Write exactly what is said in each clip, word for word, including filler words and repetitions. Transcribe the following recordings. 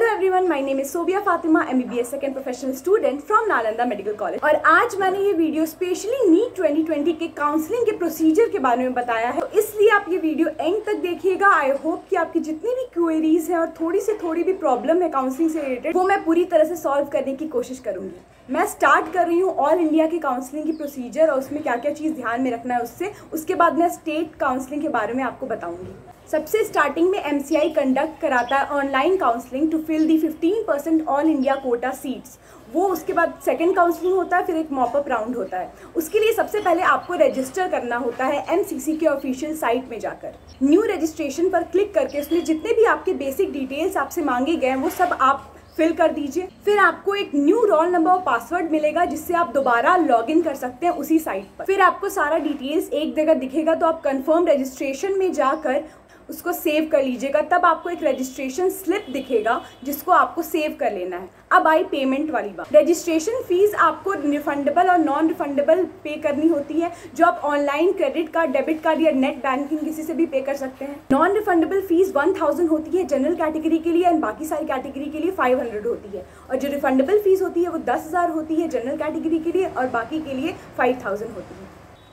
Hello everyone, my name is Sobia Fatima, MBBS second professional student from Nalanda medical college. और आज मैंने ये video specially NEET twenty twenty के counselling के प्रोसीजर के बारे में बताया है, तो इसलिए आप ये वीडियो एंड तक देखिएगा। आई होप कि आपकी जितनी भी क्वेरीज हैं और थोड़ी से थोड़ी भी प्रॉब्लम है काउंसलिंग से रिलेटेड, वो मैं पूरी तरह से सॉल्व करने की कोशिश करूंगी। मैं स्टार्ट कर रही हूँ ऑल इंडिया के काउंसलिंग की प्रोसीजर और उसमें क्या क्या चीज़ ध्यान में रखना है उससे, उसके बाद मैं स्टेट काउंसलिंग के बारे में आपको बताऊँगी। सबसे स्टार्टिंग में एमसीआई कंडक्ट कराता है online counselling to fill the fifteen percent all India quota seats. वो उसके बाद सेकंड काउंसलिंग होता है, फिर एक मॉपअप राउंड होता है। उसके लिए सबसे पहले आपको रजिस्टर करना होता है एमसीसी के ऑफिशियल साइट में जाकर, न्यू रजिस्ट्रेशन पर क्लिक करके उसमें जितने भी आपके बेसिक डिटेल्स आपसे मांगे गए हैं वो सब आप फिल कर दीजिए। फिर आपको एक न्यू रोल नंबर और पासवर्ड मिलेगा जिससे आप दोबारा लॉगिन कर सकते हैं उसी साइट पर। फिर आपको सारा डिटेल्स एक जगह दिखेगा, तो आप कंफर्म रजिस्ट्रेशन में जाकर उसको सेव कर लीजिएगा। तब आपको एक रजिस्ट्रेशन स्लिप दिखेगा जिसको आपको सेव कर लेना है। अब आई पेमेंट वाली बात, रजिस्ट्रेशन फीस आपको रिफंडेबल और नॉन रिफंडेबल पे करनी होती है, जो आप online credit card, debit card या नेट बैंकिंग किसी से भी पे कर सकते हैं। Non refundable fees one thousand होती है जनरल कैटेगरी के लिए, एंड बाकी सारी कैटेगरी के लिए फाइव हंड्रेड होती है। और जो रिफंडेबल फीस होती है वो दस हज़ार होती है जनरल कैटेगरी के लिए, और बाकी के लिए फाइव थाउजेंड होती है।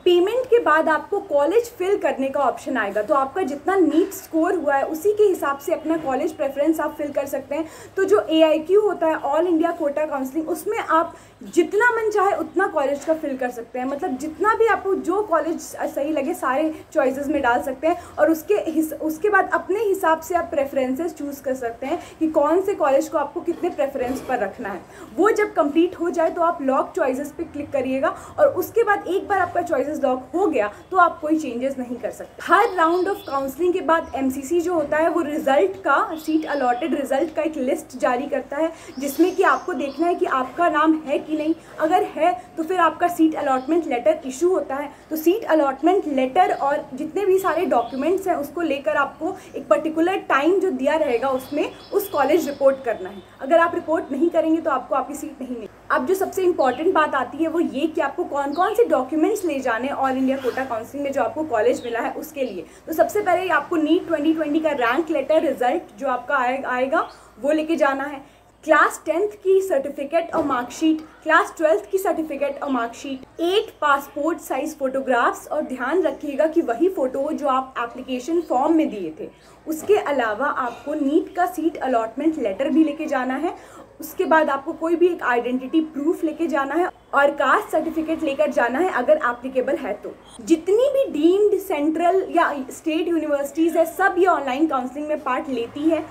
पेमेंट के बाद आपको कॉलेज फिल करने का ऑप्शन आएगा, तो आपका जितना नीट स्कोर हुआ है उसी के हिसाब से अपना कॉलेज प्रेफरेंस आप फिल कर सकते हैं। तो जो एआईक्यू होता है ऑल इंडिया कोटा काउंसलिंग, उसमें आप जितना मन चाहे उतना कॉलेज का फिल कर सकते हैं। मतलब जितना भी आपको जो कॉलेज सही लगे सारे चॉइसेस में डाल सकते हैं, और उसके उसके बाद अपने हिसाब से आप प्रेफरेंसेस चूज़ कर सकते हैं कि कौन से कॉलेज को आपको कितने प्रेफरेंस पर रखना है। वो जब कंप्लीट हो जाए तो आप लॉक चॉइसेस पर क्लिक करिएगा, और उसके बाद एक बार आपका चॉइसेस लॉक हो गया तो आप कोई चेंजेस नहीं कर सकते। हर राउंड ऑफ काउंसलिंग के बाद एमसीसी जो होता है वो रिजल्ट का, सीट अलॉटेड रिजल्ट का एक लिस्ट जारी करता है, जिसमें कि आपको देखना है कि आपका नाम है कि नहीं। अगर है तो फिर आपका सीट अलॉटमेंट लेटर इशू होता है। तो सीट अलॉटमेंट लेटर और जितने भी सारे डॉक्यूमेंट्स हैं उसको लेकर आपको एक पर्टिकुलर टाइम जो दिया रहेगा उसमें उस कॉलेज रिपोर्ट करना है। अगर आप रिपोर्ट नहीं करेंगे तो आपको आपकी सीट नहीं मिलेगी। अब जो सबसे इंपॉर्टेंट बात आती है वो ये कि आपको कौन कौन से डॉक्यूमेंट्स ले जाने ऑल इंडिया कोटा काउंसिल में जो आपको कॉलेज मिला है उसके लिए। तो सबसे पहले आपको नीट ट्वेंटी ट्वेंटी का रैंक लेटर रिजल्ट जो आपका आएगा वो लेके जाना है, क्लास टेंथ की सर्टिफिकेट और मार्कशीट, क्लास ट्वेल्थ की सर्टिफिकेट और marksheet, eight passport size photographs, और ध्यान रखिएगा कि वही फ़ोटो जो आप एप्लीकेशन फॉर्म में दिए थे। उसके अलावा आपको नीट का सीट अलॉटमेंट लेटर भी लेके जाना है। उसके बाद आपको कोई भी एक आइडेंटिटी प्रूफ लेके जाना है, और कास्ट सर्टिफिकेट लेकर जाना है अगर एप्लीकेबल है तो। जितनी भी डीम्ड सेंट्रल या स्टेट यूनिवर्सिटीज़ है सब ये ऑनलाइन काउंसलिंग में पार्ट लेती है।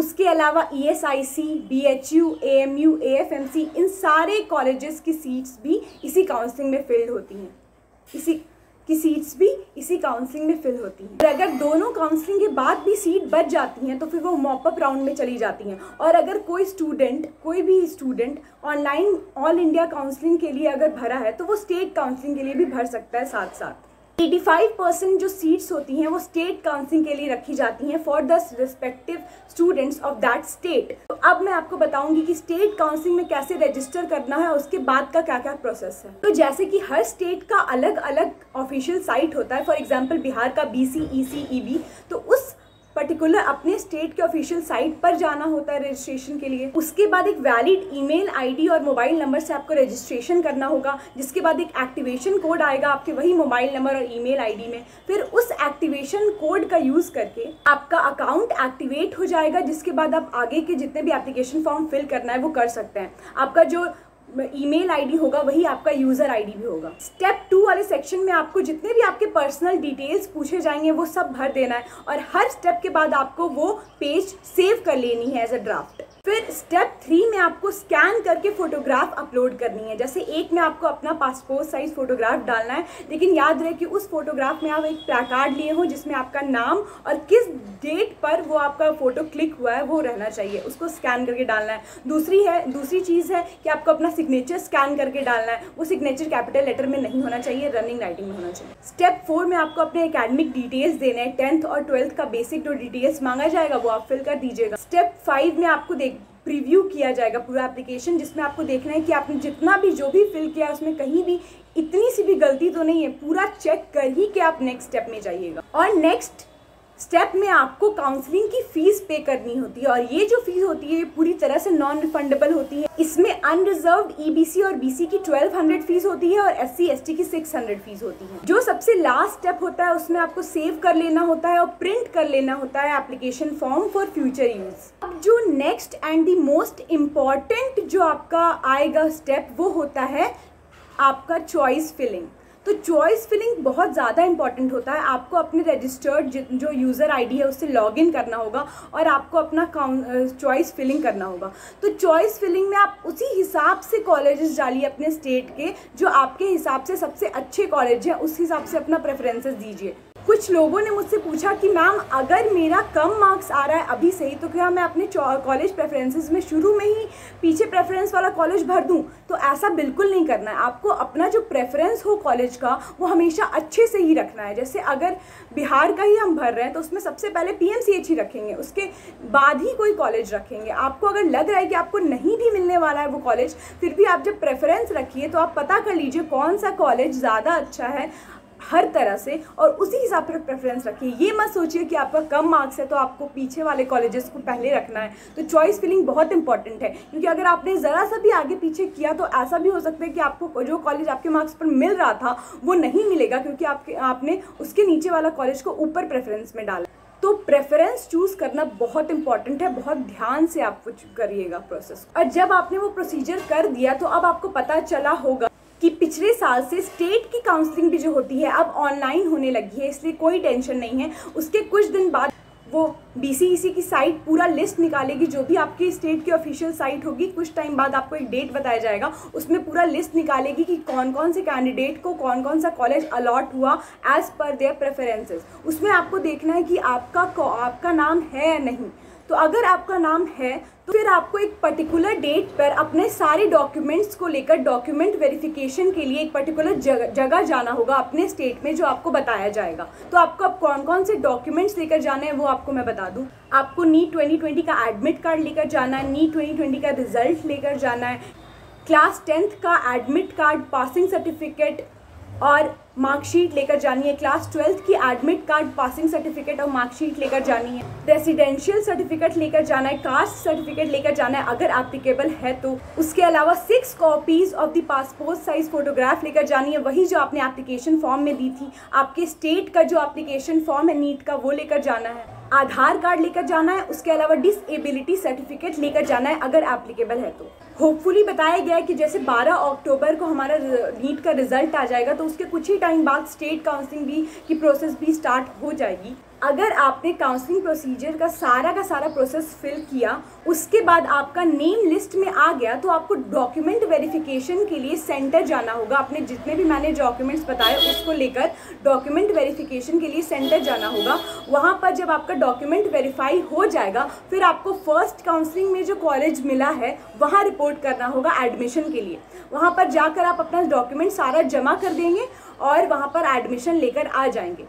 उसके अलावा E S I C, B H U, A M U, A F M C, इन सारे कॉलेजेस की सीट्स भी इसी काउंसलिंग में फिल्ड होती हैं, इसी की सीट्स भी इसी काउंसलिंग में फिल होती हैं। और अगर दोनों काउंसलिंग के बाद भी सीट बच जाती हैं तो फिर वो मॉपअप राउंड में चली जाती हैं। और अगर कोई स्टूडेंट कोई भी student online all India counselling के लिए अगर भरा है तो वो स्टेट काउंसलिंग के लिए भी भर सकता है साथ साथ। पचासी परसेंट जो सीट्स होती हैं वो स्टेट काउंसलिंग के लिए रखी जाती हैं for the respective students of that state. तो अब मैं आपको बताऊंगी कि स्टेट काउंसलिंग में कैसे रजिस्टर करना है, उसके बाद का क्या क्या प्रोसेस है। तो जैसे कि हर स्टेट का अलग अलग ऑफिशियल साइट होता है, फॉर एग्जांपल बिहार का बी सी ई सी ई बी, तो उस पर्टिकुलर अपने स्टेट के ऑफिशियल साइट पर जाना होता है रजिस्ट्रेशन के लिए। उसके बाद एक वैलिड ईमेल आईडी और मोबाइल नंबर से आपको रजिस्ट्रेशन करना होगा, जिसके बाद एक एक्टिवेशन कोड आएगा आपके वही मोबाइल नंबर और ईमेल आईडी में। फिर उस एक्टिवेशन कोड का यूज़ करके आपका अकाउंट एक्टिवेट हो जाएगा, जिसके बाद आप आगे के जितने भी एप्लीकेशन फॉर्म फिल करना है वो कर सकते हैं। आपका जो ईमेल आईडी होगा वही आपका यूज़र आईडी भी होगा। स्टेप टू वाले सेक्शन में आपको जितने भी आपके पर्सनल डिटेल्स पूछे जाएंगे वो सब भर देना है, और हर स्टेप के बाद आपको वो पेज सेव कर लेनी है एज अ ड्राफ्ट। फिर स्टेप थ्री में आपको स्कैन करके फ़ोटोग्राफ अपलोड करनी है। जैसे एक में आपको अपना पासपोर्ट साइज़ फ़ोटोग्राफ डालना है, लेकिन याद रहे कि उस फोटोग्राफ में आप एक प्लाकार्ड लिए हो जिसमें आपका नाम और किस डेट पर वो आपका फ़ोटो क्लिक हुआ है वो रहना चाहिए, उसको स्कैन करके डालना है। दूसरी है दूसरी चीज़ है कि आपको अपना सिग्नेचर स्कैन करके डालना है, वो सिग्नेचर कैपिटल लेटर में नहीं होना चाहिए, रनिंग राइटिंग में होना चाहिए। स्टेप फोर में आपको अपने एकेडमिक डिटेल्स देने हैं, टेंथ और ट्वेल्थ का बेसिक जो डिटेल्स मांगा जाएगा वो आप फिल कर दीजिएगा। स्टेप फाइव में आपको देख प्रीव्यू किया जाएगा पूरा एप्लीकेशन, जिसमें आपको देखना है कि आपने जितना भी जो भी फिल किया उसमें कहीं भी इतनी सी भी गलती तो नहीं है, पूरा चेक कर ही के आप नेक्स्ट स्टेप में जाइएगा। और नेक्स्ट स्टेप में आपको काउंसलिंग की फीस पे करनी होती है और ये जो फीस होती है पूरी तरह से नॉन रिफंडेबल होती है। इसमें अनरिजर्व्ड ईबीसी और बीसी की बारह सौ फीस होती है और एससी एसटी की छह सौ फीस होती है। जो सबसे लास्ट स्टेप होता है उसमें आपको सेव कर लेना होता है और प्रिंट कर लेना होता है application form for future use. अब जो next and the most important जो आपका आएगा स्टेप वो होता है आपका चॉइस फिलिंग। तो चॉइस फिलिंग बहुत ज़्यादा इंपॉर्टेंट होता है। आपको अपने रजिस्टर्ड जो यूज़र आईडी है उससे लॉगिन करना होगा और आपको अपना चॉइस फिलिंग करना होगा। तो चॉइस फिलिंग में आप उसी हिसाब से कॉलेजेस डालिए अपने स्टेट के, जो आपके हिसाब से सबसे अच्छे कॉलेज हैं उस हिसाब से अपना प्रेफरेंसेस दीजिए। कुछ लोगों ने मुझसे पूछा कि मैम अगर मेरा कम मार्क्स आ रहा है अभी से ही तो क्या मैं अपने कॉलेज प्रेफरेंसेस में शुरू में ही पीछे प्रेफरेंस वाला कॉलेज भर दूं? तो ऐसा बिल्कुल नहीं करना है। आपको अपना जो प्रेफरेंस हो कॉलेज का वो हमेशा अच्छे से ही रखना है। जैसे अगर बिहार का ही हम भर रहे हैं तो उसमें सबसे पहले पीएमसीएच ही रखेंगे, उसके बाद ही कोई कॉलेज रखेंगे। आपको अगर लग रहा है कि आपको नहीं भी मिलने वाला है वो कॉलेज, फिर भी आप जब प्रेफरेंस रखिए तो आप पता कर लीजिए कौन सा कॉलेज ज़्यादा अच्छा है हर तरह से, और उसी हिसाब से प्रेफरेंस रखिए। ये मत सोचिए कि आपका कम मार्क्स है तो आपको पीछे वाले कॉलेजेस को पहले रखना है। तो चॉइस फिलिंग बहुत इंपॉर्टेंट है क्योंकि अगर आपने ज़रा सा भी आगे पीछे किया तो ऐसा भी हो सकता है कि आपको जो कॉलेज आपके मार्क्स पर मिल रहा था वो नहीं मिलेगा क्योंकि आपके आपने उसके नीचे वाला कॉलेज को ऊपर प्रेफरेंस में डाला। तो प्रेफरेंस चूज़ करना बहुत इंपॉर्टेंट है, बहुत ध्यान से आप करिएगा प्रोसेस। और जब आपने वो प्रोसीजर कर दिया तो अब आपको पता चला होगा कि पिछले साल से स्टेट की काउंसलिंग भी जो होती है अब ऑनलाइन होने लगी है, इसलिए कोई टेंशन नहीं है। उसके कुछ दिन बाद वो बीसीईसी की साइट पूरा लिस्ट निकालेगी, जो भी आपकी स्टेट की ऑफिशियल साइट होगी कुछ टाइम बाद आपको एक डेट बताया जाएगा, उसमें पूरा लिस्ट निकालेगी कि कौन कौन से कैंडिडेट को कौन कौन सा कॉलेज अलॉट हुआ एज़ पर देयर प्रेफरेंसेस। उसमें आपको देखना है कि आपका आपका नाम है या नहीं। तो अगर आपका नाम है तो फिर आपको एक पर्टिकुलर डेट पर अपने सारे डॉक्यूमेंट्स को लेकर डॉक्यूमेंट वेरिफिकेशन के लिए एक पर्टिकुलर जग, जगह जाना होगा अपने स्टेट में, जो आपको बताया जाएगा। तो आपको अब कौन कौन से डॉक्यूमेंट्स लेकर जाने हैं वो आपको मैं बता दूं। आपको नीट ट्वेंटी ट्वेंटी का एडमिट कार्ड लेकर जाना है, नीट ट्वेंटी ट्वेंटी का रिजल्ट लेकर जाना है, क्लास टेंथ का एडमिट कार्ड, पासिंग सर्टिफिकेट और मार्कशीट लेकर जानी है, क्लास ट्वेल्थ की एडमिट कार्ड, पासिंग सर्टिफिकेट और मार्कशीट लेकर जानी है, रेसिडेंशियल सर्टिफिकेट लेकर जाना है, कास्ट सर्टिफिकेट लेकर जाना है अगर एप्लीकेबल है तो। उसके अलावा six copies of the passport size photograph लेकर जानी है, वही जो आपने एप्लीकेशन फॉर्म में दी थी। आपके स्टेट का जो एप्लीकेशन फॉर्म है नीट का वो लेकर जाना है, आधार कार्ड लेकर जाना है, उसके अलावा डिसेबिलिटी सर्टिफिकेट लेकर जाना है अगर एप्लीकेबल है तो। होपफुली बताया गया है कि जैसे बारह अक्टूबर को हमारा नीट का रिजल्ट आ जाएगा तो उसके कुछ ही टाइम बाद स्टेट काउंसलिंग भी की प्रोसेस भी स्टार्ट हो जाएगी। अगर आपने काउंसलिंग प्रोसीजर का सारा का सारा प्रोसेस फिल किया, उसके बाद आपका नेम लिस्ट में आ गया तो आपको डॉक्यूमेंट वेरिफिकेशन के लिए सेंटर जाना होगा। आपने जितने भी मैंने डॉक्यूमेंट्स बताए उसको लेकर डॉक्यूमेंट वेरिफिकेशन के लिए सेंटर जाना होगा। वहाँ पर जब आपका डॉक्यूमेंट वेरीफाई हो जाएगा फिर आपको फर्स्ट काउंसलिंग में जो कॉलेज मिला है वहाँ रिपोर्ट करना होगा एडमिशन के लिए। वहाँ पर जाकर आप अपना डॉक्यूमेंट सारा जमा कर देंगे और वहाँ पर एडमिशन लेकर आ जाएंगे।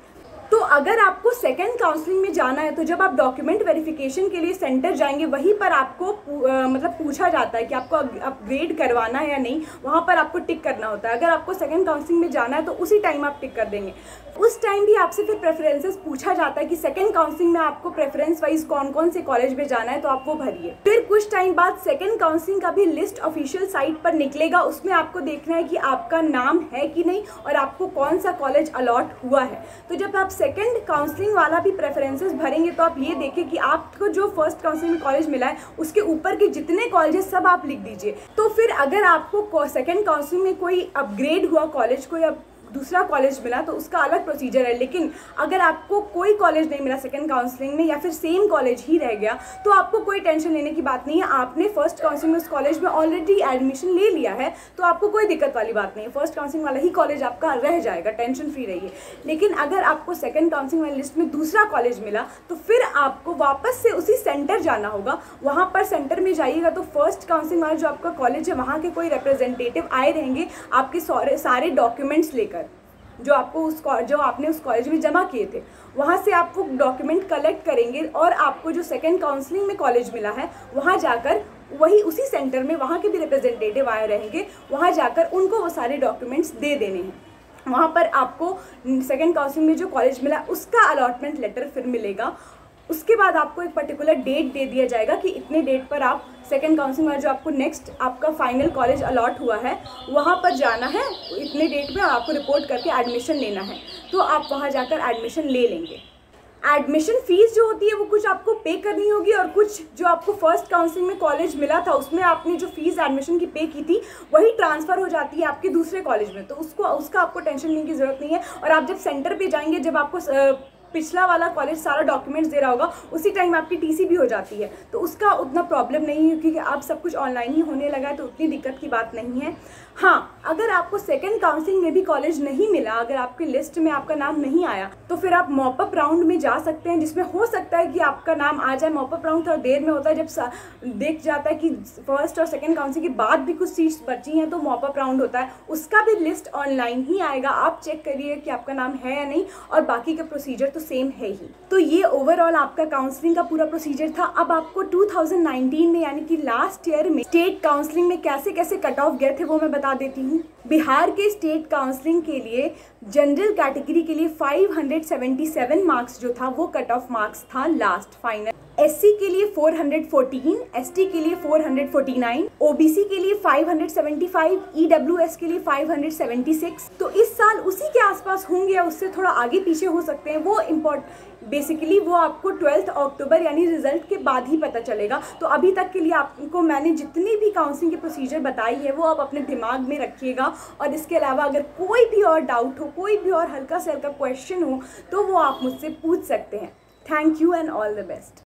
तो अगर आपको सेकेंड काउंसलिंग में जाना है तो जब आप डॉक्यूमेंट वेरिफिकेशन के लिए सेंटर जाएंगे वहीं पर आपको पू, आ, मतलब पूछा जाता है कि आपको अपग्रेड करवाना है या नहीं, वहाँ पर आपको टिक करना होता है। अगर आपको सेकेंड काउंसलिंग में जाना है तो उसी टाइम आप टिक कर देंगे। उस टाइम भी आपसे फिर प्रेफरेंसेस पूछा जाता है कि सेकेंड काउंसलिंग में आपको प्रेफरेंस वाइज कौन कौन से कॉलेज में जाना है तो आप वो भरिए। फिर कुछ टाइम बाद सेकेंड काउंसलिंग का भी लिस्ट ऑफिशियल साइट पर निकलेगा, उसमें आपको देखना है कि आपका नाम है कि नहीं और आपको कौन सा कॉलेज अलॉट हुआ है। तो जब आप सेकेंड काउंसलिंग वाला भी प्रेफरेंसेस भरेंगे तो आप ये देखें कि आपको जो फर्स्ट काउंसलिंग में कॉलेज मिला है उसके ऊपर के जितने कॉलेजेस सब आप लिख दीजिए। तो फिर अगर आपको सेकेंड काउंसलिंग में कोई अपग्रेड हुआ कॉलेज, कोई अब दूसरा कॉलेज मिला तो उसका अलग प्रोसीजर है। लेकिन अगर आपको कोई कॉलेज नहीं मिला सेकेंड काउंसलिंग में या फिर सेम कॉलेज ही रह गया तो आपको कोई टेंशन लेने की बात नहीं है। आपने फर्स्ट काउंसलिंग में उस कॉलेज में ऑलरेडी एडमिशन ले लिया है तो आपको कोई दिक्कत वाली बात नहीं है, फर्स्ट काउंसलिंग वाला ही कॉलेज आपका रह जाएगा, टेंशन फ्री रहिए। लेकिन अगर आपको सेकेंड काउंसलिंग वाली लिस्ट में दूसरा कॉलेज मिला तो फिर आपको वापस से उसी सेंटर जाना होगा। वहाँ पर सेंटर में जाइएगा तो फर्स्ट काउंसलिंग वाला जो आपका कॉलेज है वहाँ के कोई रिप्रेजेंटेटिव आए रहेंगे आपके सारे सारे डॉक्यूमेंट्स लेकर जो आपको उस जो आपने उस कॉलेज में जमा किए थे। वहाँ से आप वो डॉक्यूमेंट कलेक्ट करेंगे और आपको जो सेकेंड काउंसलिंग में कॉलेज मिला है वहाँ जाकर वही उसी सेंटर में वहाँ के भी रिप्रेजेंटेटिव आए रहेंगे, वहाँ जाकर उनको वो सारे डॉक्यूमेंट्स दे देने हैं। वहाँ पर आपको सेकेंड काउंसिलिंग में जो कॉलेज मिला उसका अलॉटमेंट लेटर फिर मिलेगा। उसके बाद आपको एक पर्टिकुलर डेट दे दिया जाएगा कि इतने डेट पर आप सेकेंड काउंसिलिंग में जो आपको नेक्स्ट आपका फाइनल कॉलेज अलॉट हुआ है वहाँ पर जाना है, इतने डेट पर आपको रिपोर्ट करके एडमिशन लेना है, तो आप वहाँ जाकर एडमिशन ले लेंगे। एडमिशन फ़ीस जो होती है वो कुछ आपको पे करनी होगी और कुछ जो आपको फर्स्ट काउंसलिंग में कॉलेज मिला था उसमें आपने जो फ़ीस एडमिशन की पे की थी वही ट्रांसफ़र हो जाती है आपके दूसरे कॉलेज में, तो उसको उसका आपको टेंशन लेने की ज़रूरत नहीं है। और आप जब सेंटर पे जाएंगे, जब आपको पिछला वाला कॉलेज सारा डॉक्यूमेंट्स दे रहा होगा उसी टाइम आपकी टीसी भी हो जाती है, तो उसका उतना प्रॉब्लम नहीं है क्योंकि आप सब कुछ ऑनलाइन ही होने लगा है, तो उतनी दिक्कत की बात नहीं है। हाँ, अगर आपको सेकंड काउंसलिंग में भी कॉलेज नहीं मिला, अगर आपकी लिस्ट में आपका नाम नहीं आया, तो फिर आप मॉपअप राउंड में जा सकते हैं जिसमें हो सकता है कि आपका नाम आ जाए। मॉपअप राउंड थोड़ा देर में होता है, जब देख जाता है कि फर्स्ट और सेकेंड काउंसलिंग के बाद भी कुछ सीट्स बची हैं तो मॉपअप राउंड होता है, उसका भी लिस्ट ऑनलाइन ही आएगा। आप चेक करिए कि आपका नाम है या नहीं, और बाकी का प्रोसीजर तो सेम है ही। तो ये ओवरऑल आपका काउंसलिंग का पूरा प्रोसीजर था। अब आपको टू थाउजेंड नाइनटीन में यानी कि लास्ट ईयर में स्टेट काउंसलिंग में कैसे कैसे कट ऑफ गए थे वो मैं बता देती हूँ। बिहार के स्टेट काउंसलिंग के लिए जनरल कैटेगरी के लिए five hundred seventy seven marks जो था वो कट ऑफ मार्क्स था लास्ट फाइनल। एससी के लिए फोर हंड्रेड फोर्टीन, एसटी के लिए four hundred forty nine, OBC के लिए five hundred seventy five, EWS के लिए फाइव हंड्रेड सेवेंटी सिक्स। तो इस साल उसी के आसपास होंगे या उससे थोड़ा आगे पीछे हो सकते हैं। वो इम्पोर्ट बेसिकली वो आपको ट्वेल्थ अक्टूबर यानी रिजल्ट के बाद ही पता चलेगा। तो अभी तक के लिए आपको मैंने जितनी भी काउंसलिंग के प्रोसीजर बताई है वो आप अपने दिमाग में रखिएगा। और इसके अलावा अगर कोई भी और डाउट हो, कोई भी और हल्का से हल्का क्वेश्चन हो, तो वो आप मुझसे पूछ सकते हैं। Thank you and all the best.